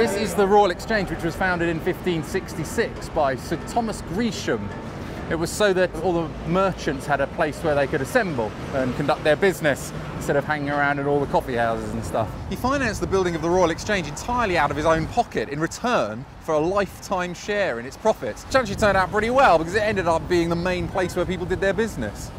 This is the Royal Exchange, which was founded in 1566 by Sir Thomas Gresham. It was so that all the merchants had a place where they could assemble and conduct their business instead of hanging around at all the coffee houses and stuff. He financed the building of the Royal Exchange entirely out of his own pocket in return for a lifetime share in its profits, which actually turned out pretty well because it ended up being the main place where people did their business.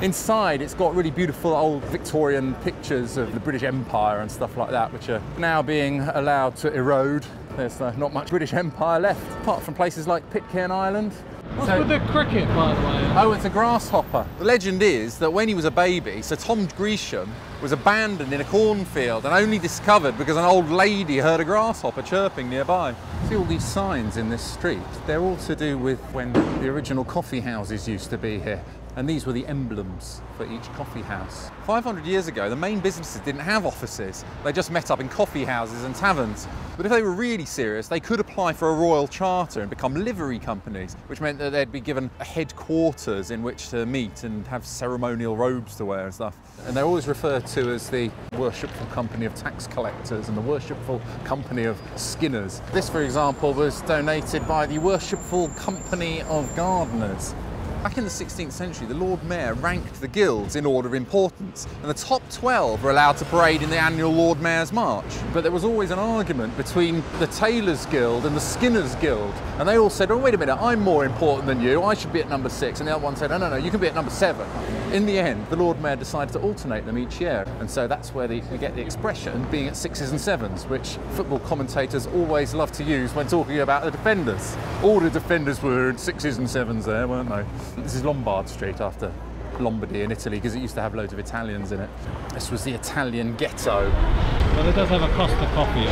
Inside, it's got really beautiful old Victorian pictures of the British Empire and stuff like that, which are now being allowed to erode. There's not much British Empire left, apart from places like Pitcairn Island. What's with the cricket, by the way? Oh, it's a grasshopper. The legend is that when he was a baby, Sir Tom Gresham was abandoned in a cornfield and only discovered because an old lady heard a grasshopper chirping nearby. See all these signs in this street? They're all to do with when the original coffee houses used to be here. And these were the emblems for each coffee house. 500 years ago, the main businesses didn't have offices. They just met up in coffee houses and taverns. But if they were really serious, they could apply for a royal charter and become livery companies, which meant that they'd be given a headquarters in which to meet and have ceremonial robes to wear and stuff. And they're always referred to as the Worshipful Company of Tax Collectors and the Worshipful Company of Skinners. This, for example, was donated by the Worshipful Company of Gardeners. Back in the 16th century, the Lord Mayor ranked the guilds in order of importance, and the top 12 were allowed to parade in the annual Lord Mayor's March. But there was always an argument between the Tailors' Guild and the Skinners' Guild, and they all said, oh, wait a minute, I'm more important than you, I should be at number 6, and the other one said, no, no, no, you can be at number 7. In the end, the Lord Mayor decided to alternate them each year, and so that's where we get the expression being at 6s and 7s, which football commentators always love to use when talking about the defenders. All the defenders were in 6s and 7s there, weren't they? This is Lombard Street after Lombardy in Italy, because it used to have loads of Italians in it. This was the Italian ghetto. Well, it does have a Costa Coffee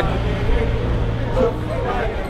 on it.